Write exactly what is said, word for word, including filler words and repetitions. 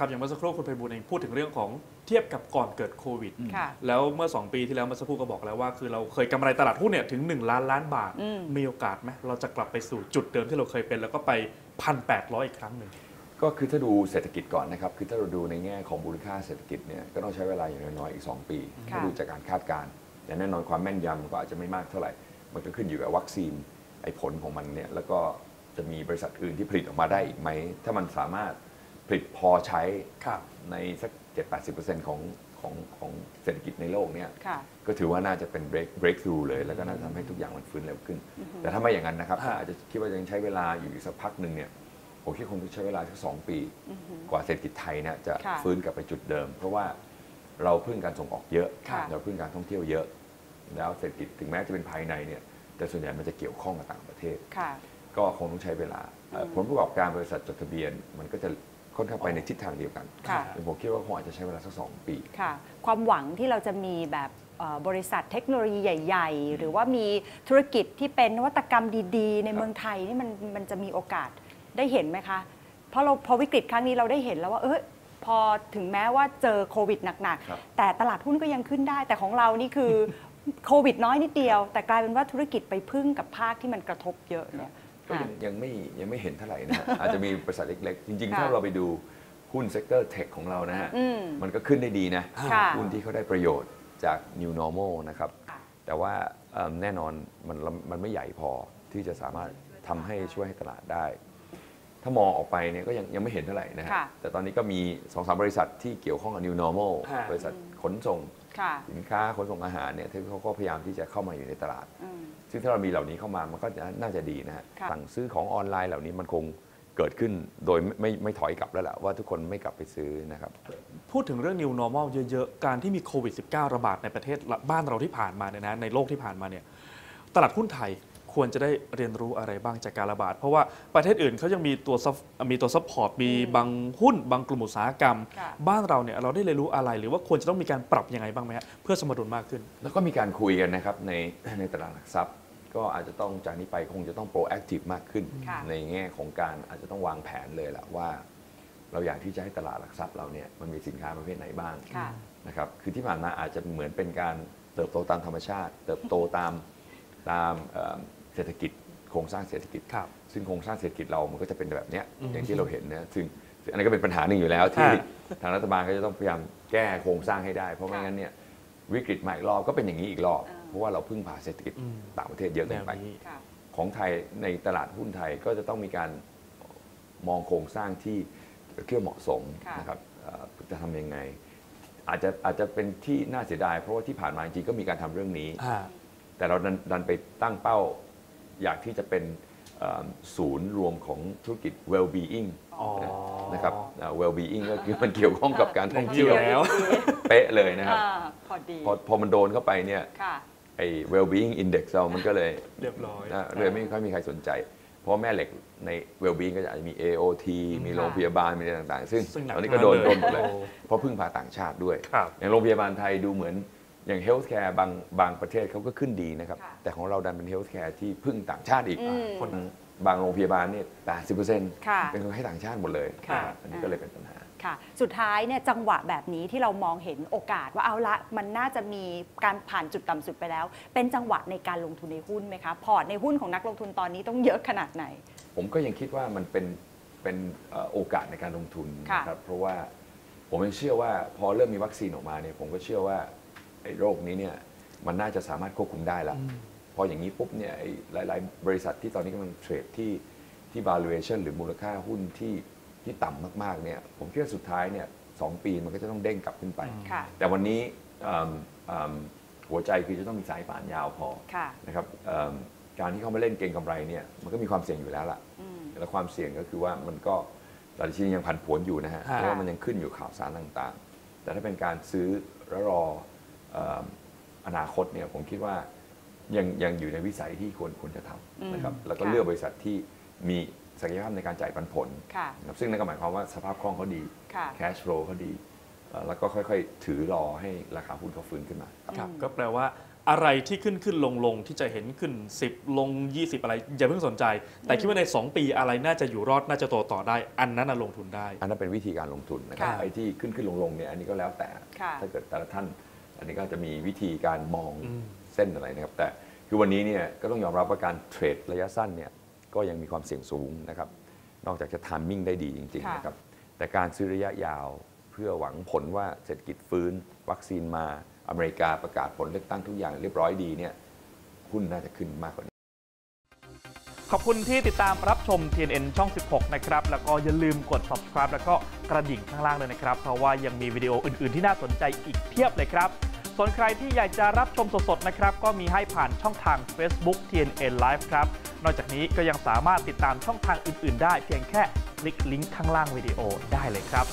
ครับอย่างเมื่อสักครู่คุณไพบูลย์เองพูดถึงเรื่องของเทียบกับก่อนเกิดโควิดแล้วเมื่อสองปีที่แล้วเมื่อสักครู่ก็บอกแล้วว่าคือเราเคยกำไรตลาดหุ้นเนี่ยถึงหนึ่งล้านล้านบาทมีโอกาสไหมเราจะกลับไปสู่จุดเดิมที่เราเคยเป็นแล้วก็ไป หนึ่งพันแปดร้อย อีกครั้งหนึ่งก็คือถ้าดูเศรษฐกิจก่อนนะครับคือถ้าเราดูในแง่ของมูลค่าเศรษฐกิจเนี่ยก็ต้องใช้เวลาอย่างน้อยๆอีกสองปีถ้าดูจากการคาดการณ์แต่แน่นอนความแม่นยำก็อาจจะไม่มากเท่าไหร่มันก็ขึ้นอยู่กับวัคซีนไอ้ผลของมันเนี่ยแล้วก็จะมีบริษัทอื่นที่ผลิตออกมาได้อีกไหมถ้ามันสามารถผลิตพอใช้ในสัก เจ็ดสิบถึงแปดสิบเปอร์เซ็นต์ ของของของเศรษฐกิจในโลกเนี่ยก็ถือว่าน่าจะเป็น break breakthrough เลยแล้วก็น่าจะทำให้ทุกอย่างมันฟื้นเร็วขึ้นแต่ถ้าไม่อย่างนั้นนะครับอาจจะคิดว่ายังใช้เวลาอยู่สักพักหนึ่งเนี่ยผมคิดคงใช้เวลาสักสองปีกว่าเศรษฐกิจไทยเนี่ยจะฟื้นกลับไปจุดเดิมเพราะว่าเราพึ่งการส่งออกเยอะเราพึ่งการท่องเที่ยวเยอะแล้วเศรษฐกิจถึงแม้จะเป็นภายในเนี่ยแต่ส่วนใหญ่มันจะเกี่ยวข้องกับต่างประเทศก็คงต้องใช้เวลาผลประกอบการบริษัทจดทะเบียนมันก็จะค่อนข้างไปในทิศทางเดียวกันผมคิดว่าคงอาจจะใช้เวลาสักสองปีความหวังที่เราจะมีแบบบริษัทเทคโนโลยีใหญ่ๆหรือว่ามีธุรกิจที่เป็นนวัตกรรมดีๆในเมืองไทยนี่มันมันจะมีโอกาสได้เห็นไหมคะเพราะเราพอวิกฤตครั้งนี้เราได้เห็นแล้วว่าเออพอถึงแม้ว่าเจอโควิดหนักๆแต่ตลาดหุ้นก็ยังขึ้นได้แต่ของเรานี่คือโควิดน้อยนิดเดียวแต่กลายเป็นว่าธุรกิจไปพึ่งกับภาคที่มันกระทบเยอะเนี่ยก็ยังยังไม่ยังไม่เห็นเท่าไหร่นะอาจจะมีบริษัทเล็กๆจริงๆถ้าเราไปดูหุ้นเซกเตอร์เทคของเรานะฮะมันก็ขึ้นได้ดีนะหุ้นที่เขาได้ประโยชน์จาก New Normal นะครับแต่ว่าแน่นอนมันมันไม่ใหญ่พอที่จะสามารถทำให้ช่วยให้ตลาดได้ถ้ามองออกไปเนี่ยก็ยังยังไม่เห็นเท่าไหร่นะฮะแต่ตอนนี้ก็มี สองสาม บริษัทที่เกี่ยวข้องกับ New Normal บริษัทขนส่งสินค้าขนส่งอาหารเนี่ยที่เขาก็พยายามที่จะเข้ามาอยู่ในตลาดซึ่งถ้าเรามีเหล่านี้เข้ามามันก็น่าจะดีนะฮะสั่งซื้อของออนไลน์เหล่านี้มันคงเกิดขึ้นโดยไม่ไม่ถอยกลับแล้วแหละว่าทุกคนไม่กลับไปซื้อนะครับพูดถึงเรื่อง New Normal เยอะๆการที่มีโควิด สิบเก้า ระบาดในประเทศบ้านเราที่ผ่านมาเนี่ยนะในโลกที่ผ่านมาเนี่ยตลาดหุ้นไทยควรจะได้เรียนรู้อะไรบ้างจากการระบาดเพราะว่าประเทศอื่นเขายังมีตัวมีตัวซัพพอร์ตมีบางหุ้นบางกลุ่มอุตสาหกรรมบ้านเราเนี่ยเราได้เรียนรู้อะไรหรือว่าควรจะต้องมีการปรับยังไงบ้างไหมครับเพื่อสมดุลมากขึ้นแล้วก็มีการคุยกันนะครับในในตลาดหลักทรัพย์ก็อาจจะต้องจากนี้ไปคงจะต้องโปรแอคทีฟมากขึ้นในแง่ของการอาจจะต้องวางแผนเลยแหละว่าเราอยากที่จะให้ตลาดหลักทรัพย์เราเนี่ยมันมีสินค้าประเภทไหนบ้างนะครับคือที่ผ่านมาอาจจะเหมือนเป็นการเติบโตตามธรรมชาติเติบโตตามตามเศรษฐกิจโครงสร้างเศรษฐกิจซึ่งโครงสร้างเศรษฐกิจเรามันก็จะเป็นแบบนี้อย่างที่เราเห็นนะซึ่งอันนี้ก็เป็นปัญหาหนึ่งอยู่แล้วที่ทางรัฐบาลก็จะต้องพยายามแก้โครงสร้างให้ได้เพราะไม่งั้นเนี่ยวิกฤตใหม่รอบก็เป็นอย่างนี้อีกรอบเพราะว่าเราพึ่งพาเศรษฐกิจต่างประเทศเยอะเกินไปของไทยในตลาดหุ้นไทยก็จะต้องมีการมองโครงสร้างที่เกี่ยวเหมาะสมนะครับจะทำยังไงอาจจะอาจจะเป็นที่น่าเสียดายเพราะว่าที่ผ่านมาจริงก็มีการทำเรื่องนี้แต่เราดันดันไปตั้งเป้าอยากที่จะเป็นศูนย์รวมของธุรกิจ well-being นะครับ well-being ก็คือมันเกี่ยวข้องกับการท่องเที่ยวแล้วเป๊ะเลยนะครับพอพอมันโดนเข้าไปเนี่ยไอ้ well-being index เรามันก็เลยเรียบร้อยเลยไม่ค่อยมีใครสนใจเพราะแม่เหล็กใน well-being ก็จะอาจจะมี เอ โอ ที มีโรงพยาบาลมีอะไรต่างๆซึ่งตอนนี้ก็โดนโดนหมดเลยเพราะพึ่งพาต่างชาติด้วยอย่างโรงพยาบาลไทยดูเหมือนอย่างเฮลท์แคร์บางบางประเทศเขาก็ขึ้นดีนะครับแต่ของเราดันเป็นเฮลท์แคร์ที่พึ่งต่างชาติอีกคนบางโรงพยาบาลเนี่ย แปดสิบเปอร์เซ็นต์ เป็นคนให้ต่างชาติหมดเลยอันนี้ก็เลยเป็นปัญหาค่ะสุดท้ายเนี่ยจังหวะแบบนี้ที่เรามองเห็นโอกาสว่าเอาละมันน่าจะมีการผ่านจุดต่ำสุดไปแล้วเป็นจังหวะในการลงทุนในหุ้นไหมคะพอร์ตในหุ้นของนักลงทุนตอนนี้ต้องเยอะขนาดไหนผมก็ยังคิดว่ามันเป็นเป็นโอกาสในการลงทุนนะครับเพราะว่าผมยังเชื่อว่าพอเริ่มมีวัคซีนออกมาเนี่ยผมก็เชื่อว่าไอ้โรคนี้เนี่ยมันน่าจะสามารถควบคุมได้แล้วพออย่างนี้ปุ๊บเนี่ยหลายๆบริษัทที่ตอนนี้กำลังเทรดที่ที่ valuation หรือมูลค่าหุ้นที่ที่ต่ำมากๆเนี่ยผมคิดว่าสุดท้ายเนี่ยสองปีมันก็จะต้องเด้งกลับขึ้นไปแต่วันนี้หัวใจคือจะต้องมีสายป่านยาวพอนะครับการที่เข้ามาเล่นเก็งกำไรเนี่ยมันก็มีความเสี่ยงอยู่แล้วล่ะและความเสี่ยงก็คือว่ามันก็ตลาดที่ยังผันผวนอยู่นะฮะเพราะว่ามันยังขึ้นอยู่ข่าวสารต่างๆแต่ถ้าเป็นการซื้อและรออนาคตเนี่ยผมคิดว่ายังยังอยู่ในวิสัยที่ควรควรจะทำนะครับแล้วก็เลือกบริษัทที่มีศักยภาพในการจ่ายปันผลซึ่งนั่นก็หมายความว่าสภาพคล่องเขาดีแคชโฟลว์เขาดี แล้วก็ค่อยๆถือรอให้ราคาหุ้นเขาฟื้นขึ้นมาครับก็แปลว่าอะไรที่ขึ้นขึ้นลงลงที่จะเห็นขึ้นสิบลงยี่สิบอะไรอย่าเพิ่งสนใจแต่คิดว่าในสองปีอะไรน่าจะอยู่รอดน่าจะโตต่อได้อันนั้นลงทุนได้อันนั้นเป็นวิธีการลงทุนนะครับไอ้ที่ขึ้นขึ้นลงลงเนี่ยอันนี้ก็แล้วแต่ถ้าเกิดแต่ละท่านอันนี้ก็จะมีวิธีการมองเส้นอะไรนะครับแต่คือวันนี้เนี่ยก็ต้องยอมรับว่าการเทรดระยะสั้นเนี่ยก็ยังมีความเสี่ยงสูงนะครับนอกจากจะไทมิ่งได้ดีจริงๆนะครับแต่การซื้อระยะยาวเพื่อหวังผลว่าเศรษฐกิจฟื้นวัคซีนมาอเมริกาประกาศผลเลือกตั้งทุกอย่างเรียบร้อยดีเนี่ยหุ้นน่าจะขึ้นมากกว่านี้ขอบคุณที่ติดตามรับชม ที เอ็น เอ็น ช่อง สิบหก นะครับแล้วก็อย่าลืมกด ซับสไครบ์ แล้วก็กระดิ่งข้างล่างเลยนะครับเพราะว่ายังมีวิดีโออื่นๆที่น่าสนใจอีกเพียบเลยครับส่วนใครที่อยากจะรับชมสดๆนะครับก็มีให้ผ่านช่องทาง เฟซบุ๊ก ที เอ็น เอ็น ไลฟ์ ครับนอกจากนี้ก็ยังสามารถติดตามช่องทางอื่นๆได้เพียงแค่คลิกลิงก์ข้างล่างวิดีโอได้เลยครับ